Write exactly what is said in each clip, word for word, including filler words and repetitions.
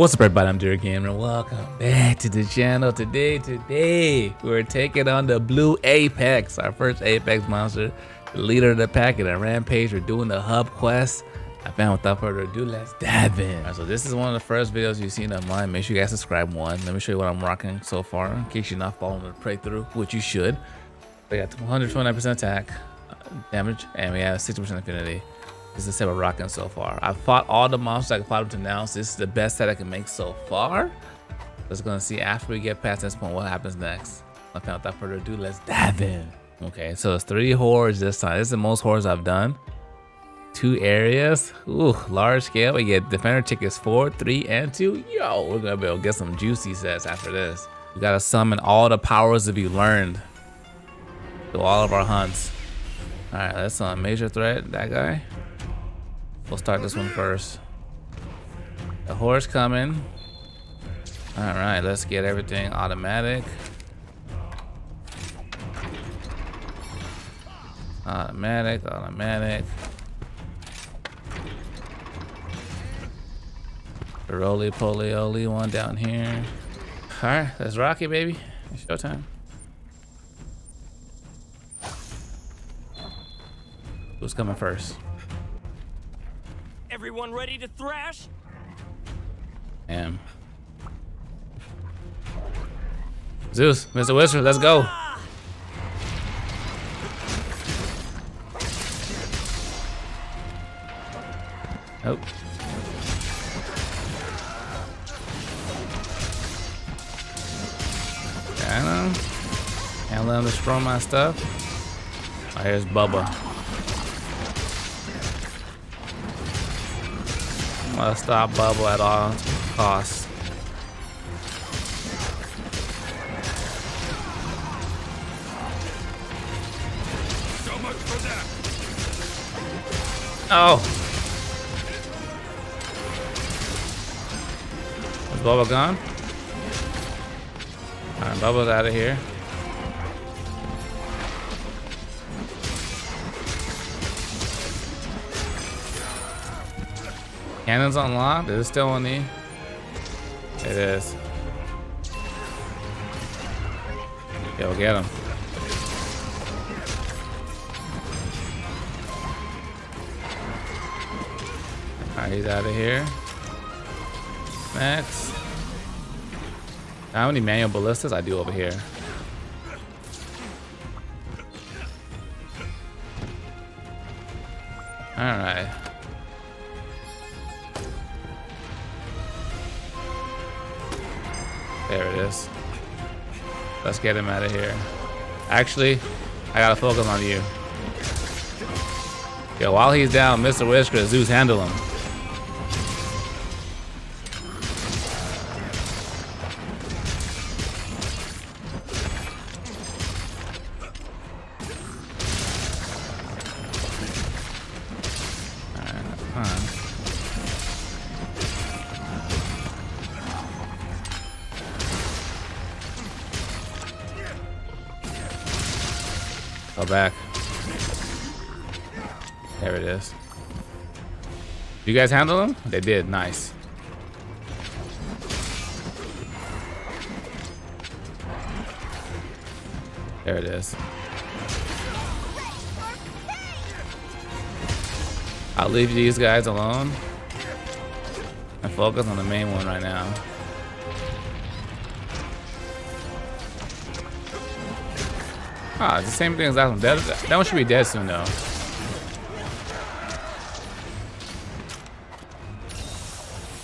What's up, everybody? I'm Dear Gamer. Welcome back to the channel. Today, today, we're taking on the Blue Apex, our first Apex monster, the leader of the pack in a rampage. We're doing the hub quest. I found without further ado, let's dive in. All right, so this is one of the first videos you've seen of mine. Make sure you guys subscribe one. Let me show you what I'm rocking so far, in case you're not following the playthrough, which you should. We got one hundred twenty-nine percent attack damage, and we have sixty percent affinity. This is the set we're rocking so far. I've fought all the monsters I can fight up to now, so this is the best set I can make so far. Just gonna see after we get past this point what happens next. Okay, without further ado, let's dive in. Okay, so it's three hordes this time. This is the most hordes I've done. Two areas. Ooh, large scale. We get defender tickets four, three, and two. Yo, we're gonna be able to get some juicy sets after this. You gotta summon all the powers that you learned through all of our hunts. All right, that's a major threat. That guy. We'll start this one first. The horse coming. All right, let's get everything automatic. Automatic, automatic. The roly poly oly one down here. All right, let's rock it, baby. It's showtime. Who's coming first? Everyone ready to thrash? Damn. Zeus, Mister Whister, let's go. Nope. Got him. Can't let him destroy my stuff. Oh, here's Bubba. I'm gonna stop Bubba at all costs. So much for that. Oh. Is Bubba gone? Alright, Bubba's out of here. Cannon's unlocked. Is it still on E? It is. Yeah, we'll get him. Alright, he's out of here. Next. How many manual ballistas I do over here? Alright. There it is. Let's get him out of here. Actually, I gotta focus on you. Yo, while he's down, Mister Whiskers, Zeus, handle him. Go back. There it is. You guys handle them? They did. Nice. There it is. I'll leave these guys alone and focus on the main one right now. Ah, it's the same thing as that one. That, that one should be dead soon, though.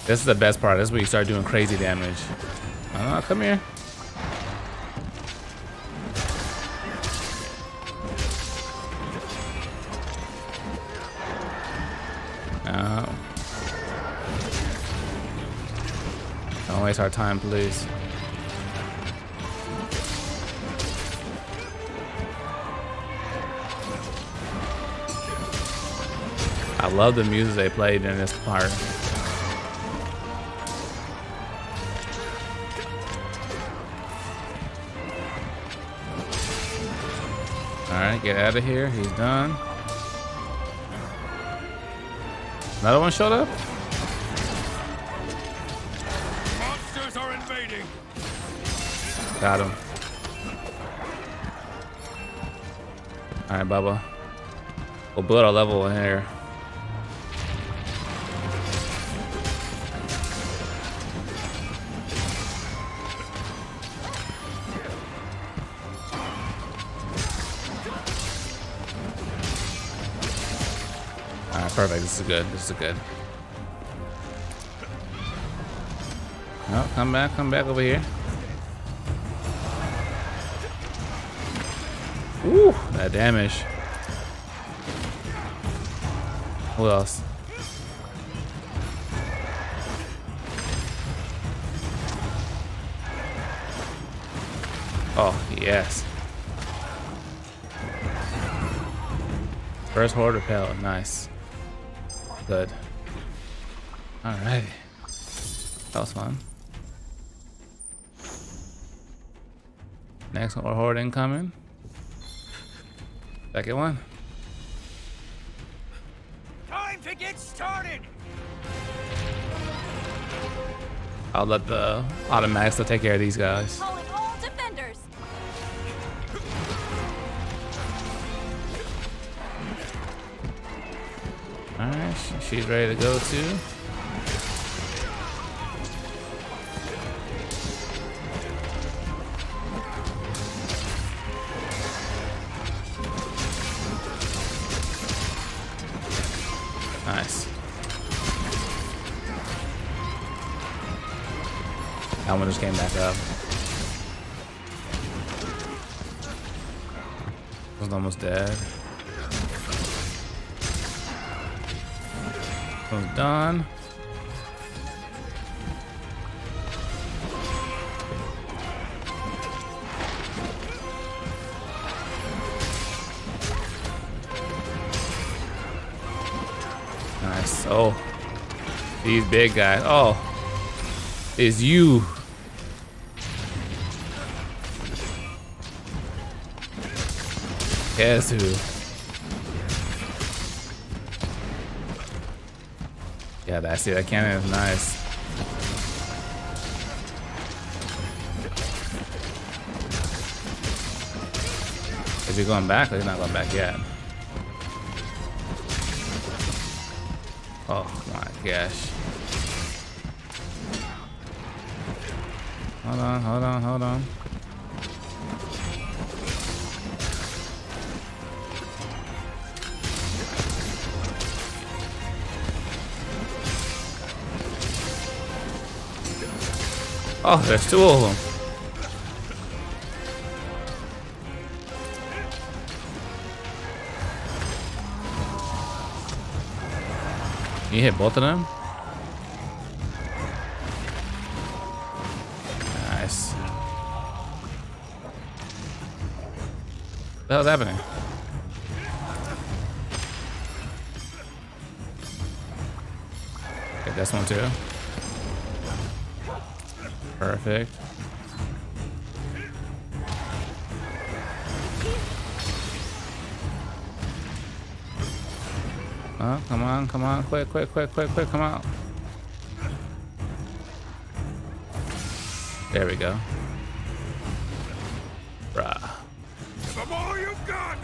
This is the best part. This is where you start doing crazy damage. Ah, come here. No. Don't waste our time, please. I love the music they played in this part. Alright, get out of here. He's done. Another one showed up? Enemies are invading. Got him. All right, Bubba. We'll build our level in here. All right, perfect. This is good. This is good. Oh, come back, come back over here. Ooh, that damage. What else? Oh, yes. First horde repelled, nice. Good. All right. That was fun. Next one, horde incoming. Second one. Time to get started. I'll let the automatics take care of these guys. Calling all defenders. All right, she's ready to go too. Nice. That one just came back up. It was almost dead. It was done. Nice. Oh, these big guys. Oh, it's you. Guess who? Yeah, that's it. That cannon is nice. Is he going back or he's not going back yet? Oh my gosh. Hold on, hold on, hold on. Oh, there's two of them. You hit both of them? Nice. What the hell's happening? Okay, that's one too. Perfect. Oh, come on, come on, quick, quick, quick, quick, quick, come out. There we go. Bruh. Give them all you've got.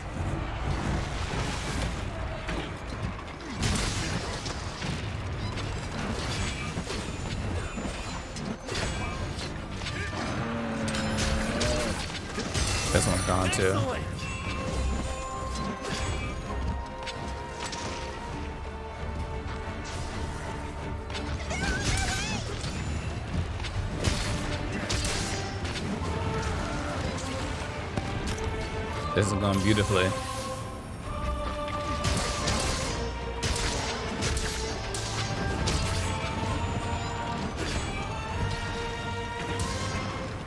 This one's gone too. This is going beautifully.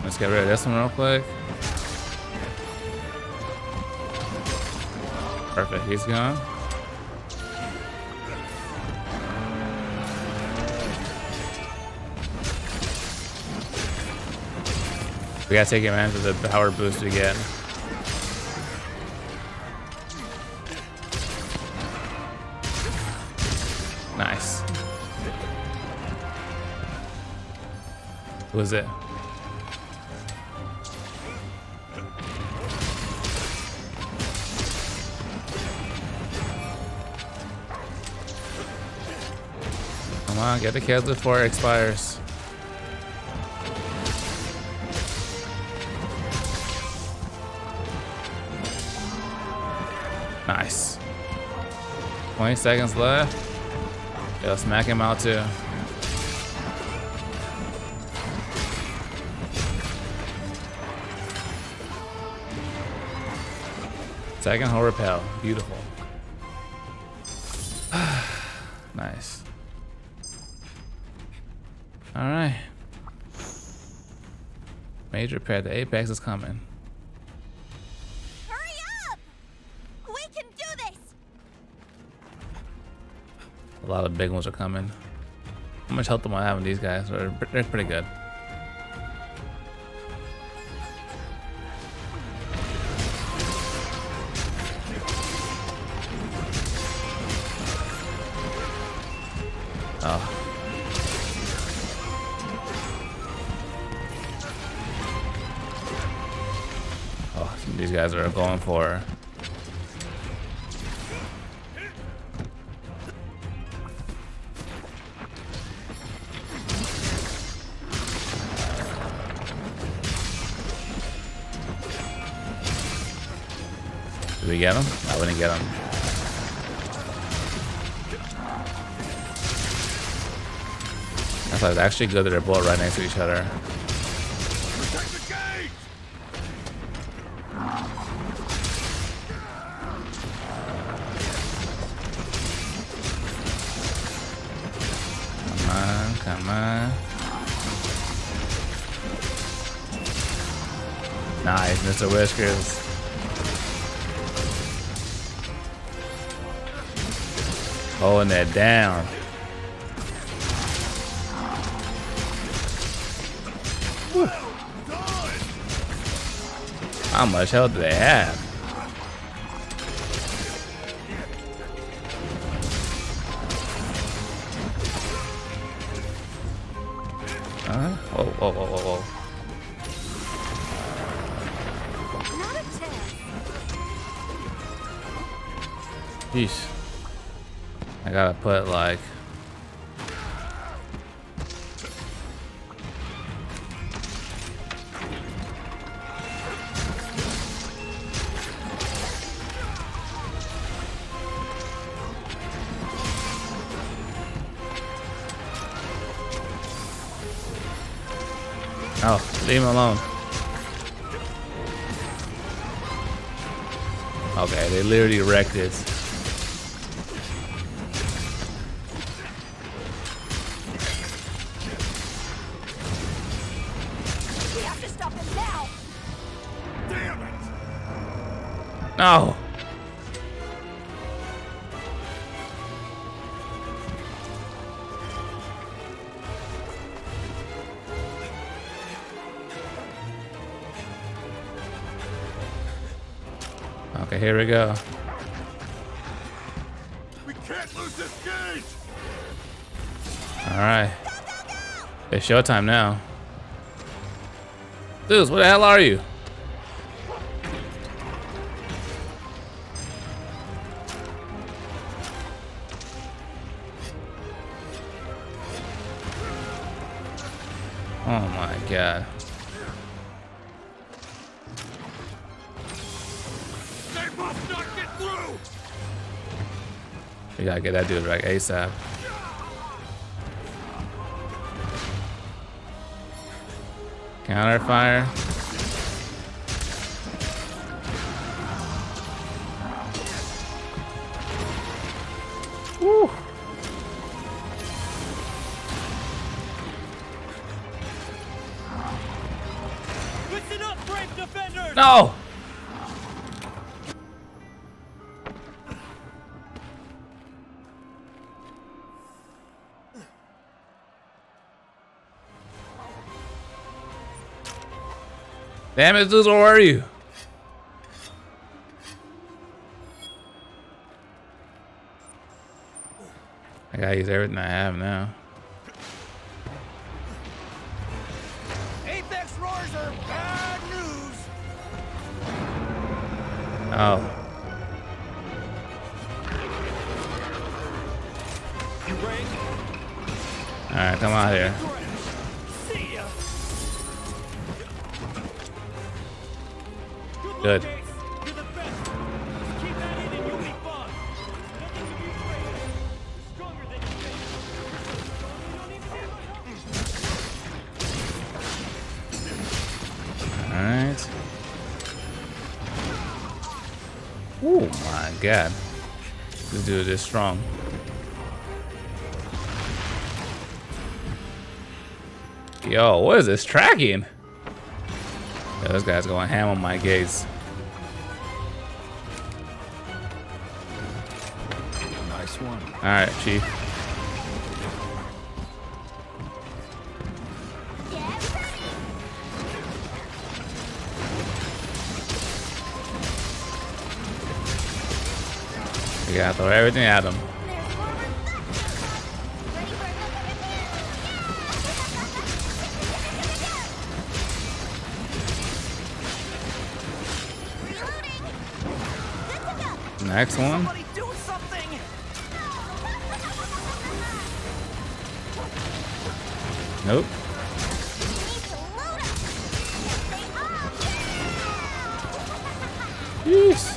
Let's get rid of this one real quick. Perfect, he's gone. We gotta take advantage of the power boost we get. was it? Come on, get the kills before it expires. Nice. twenty seconds left. Yeah, let's smack him out too. Second hull repel, beautiful. Nice. All right. Major repair, the apex is coming. Hurry up! We can do this! A lot of big ones are coming. How much health am I having these guys? They're, they're pretty good. These guys are going for. Did we get him? I wouldn't get him. I thought it was actually good that they're both right next to each other. Come on. Nice, Mister Whiskers. Holding that down. Whew. How much health do they have? Huh? Oh, oh, oh, oh, oh. Not a chance. Jeez. I gotta put like. Oh, leave him alone. Okay, they literally wrecked it. We have to stop him now. Damn it. No. Okay, here we go. We can't lose this gate. All right, go, go, go. It's showtime now. Zeus, what the hell are you? Oh my God. We gotta get that dude right ASAP. Counter fire. Woo. Listen up, brave defenders! No! Damn it, Zeus, where are you? I gotta use everything I have now. Whiskers are bad news. Oh. You break. All right, come out here. See ya. Good. Good. Oh my god, this dude is strong. Yo, what is this tracking? Yo, this guy's going ham on my gaze. Nice one. All right, Chief. You gotta throw everything at him. Next one. Nope. Yes.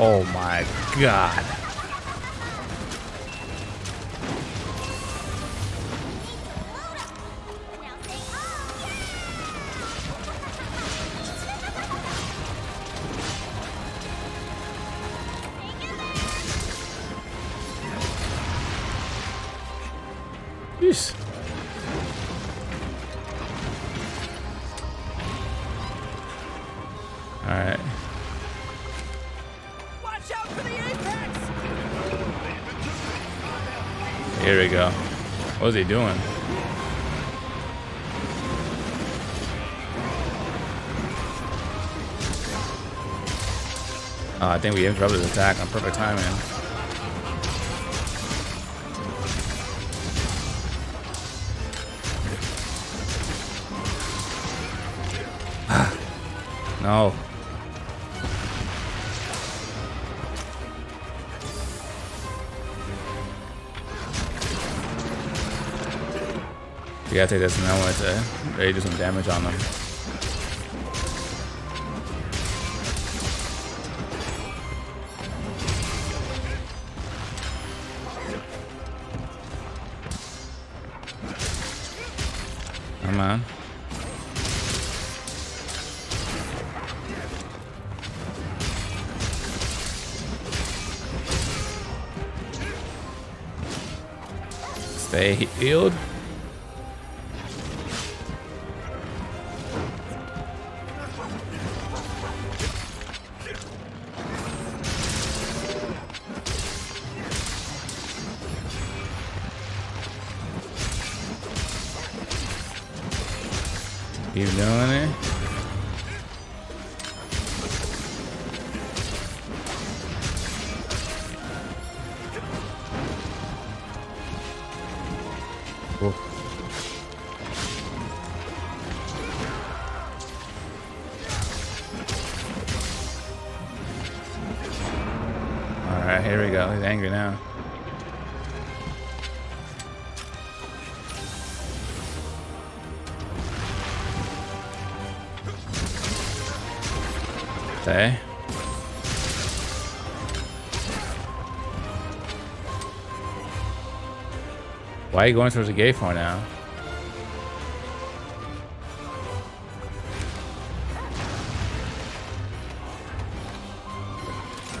Oh my god. Yes. All right. Here we go. What was he doing? Oh, I think we interrupted his attack on perfect timing. No. You gotta take this and I want to really do some damage on them. Come on. Stay healed. Keep doing it. Cool. All right, here we go. He's angry now. Okay. Why are you going towards the gate for now?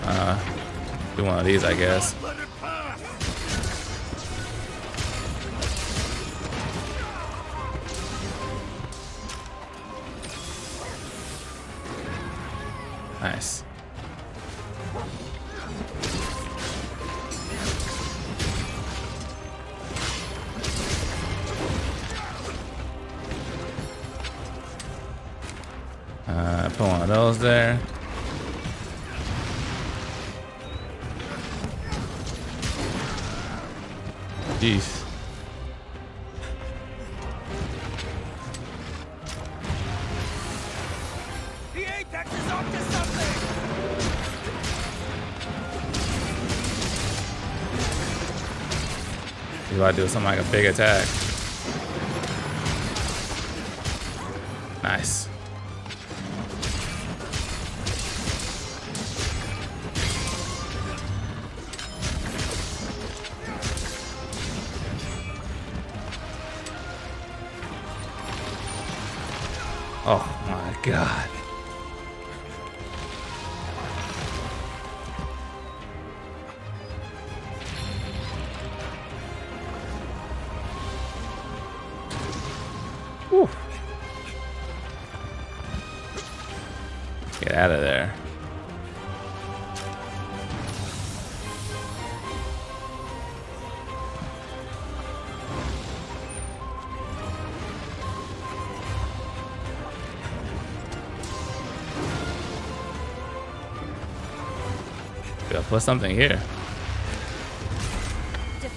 Uh, do one of these, I guess. Nice. Uh, put one of those there. Jeez. The Apex is up to something. You gotta do something like a big attack. Nice. Oh my God. Whew. Get out of there. I'll put something here.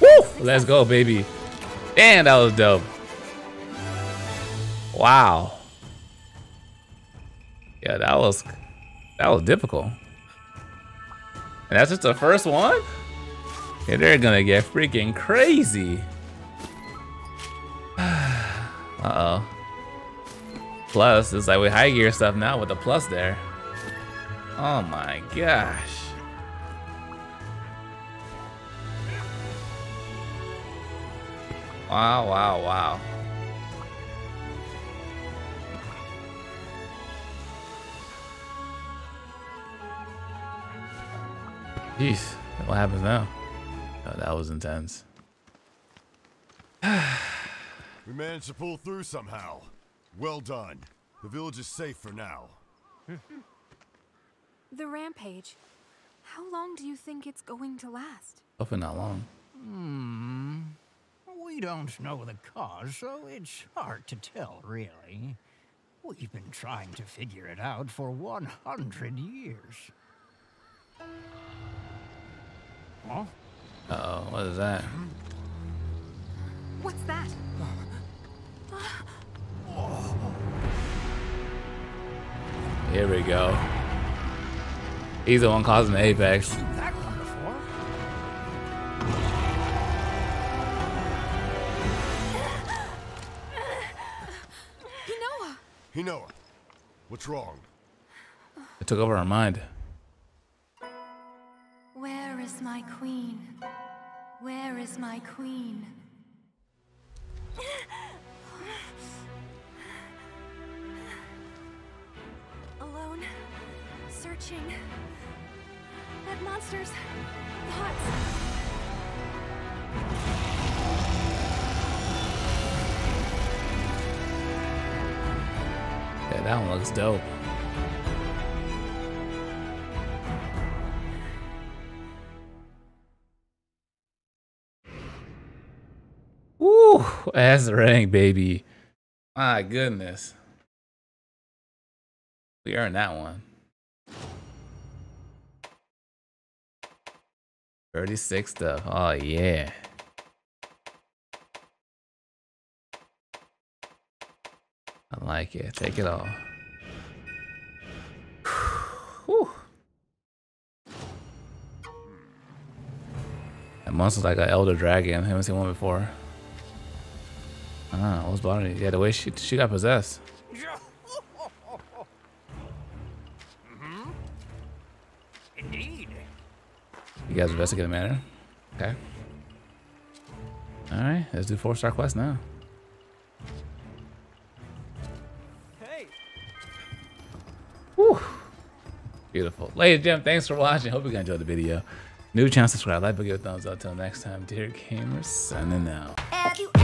Woo! Let's go, baby. Damn, that was dope. Wow. Yeah, that was that was difficult. And that's just the first one? Yeah, they're gonna get freaking crazy. Uh-oh. Plus, it's like with high gear stuff now with the plus there. Oh my gosh. Wow, wow, wow. Jeez, what happens now? Oh, that was intense. We managed to pull through somehow. Well done. The village is safe for now. The rampage. How long do you think it's going to last? Hopefully not long. Hmm. We don't know the cause, so it's hard to tell, really. We've been trying to figure it out for one hundred years. Huh? Uh-oh, what is that? What's that? Oh. Here we go. He's the one causing the apex. Hinoa, what's wrong? It took over our mind. Where is my queen? Where is my queen? Alone, searching. That monster's thoughts. Yeah, that one looks dope. Woo! That's the rank, baby. My goodness. We earned that one. thirty-six stuff. Oh, yeah. I like it. Take it all. Whew. That monster's like an elder dragon. I haven't seen one before. Ah, what's bothering you? Yeah, the way she she got possessed. Mm-hmm. Indeed. You guys investigate the matter. Okay. All right, let's do four star quest now. Beautiful. Ladies and gentlemen, thanks for watching. Hope you guys enjoyed the video. New channel, subscribe, like, but give it a thumbs up. Till next time, Dear Gamer, signing out.